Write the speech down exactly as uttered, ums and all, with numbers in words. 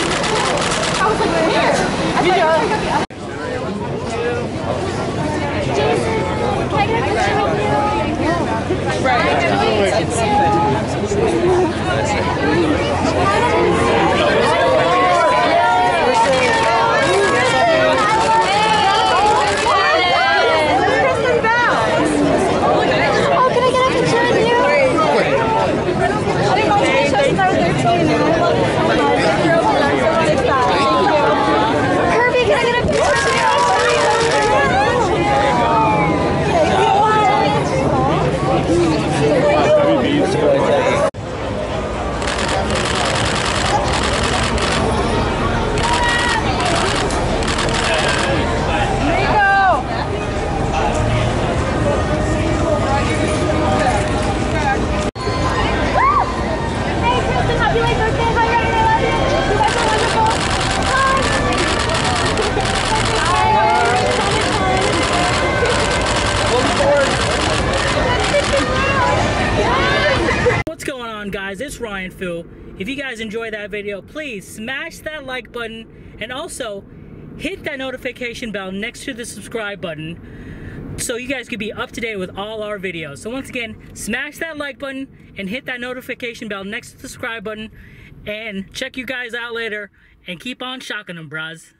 I was like, where? I Video. Like, Jason, can I get a picture with you? Right. I can wait until... Guys, it's Ryan Fu. If you guys enjoyed that video, please smash that like button and also hit that notification bell next to the subscribe button so you guys can be up to date with all our videos. So once again, smash that like button and hit that notification bell next to the subscribe button, and check you guys out later and keep on shocking them, bros.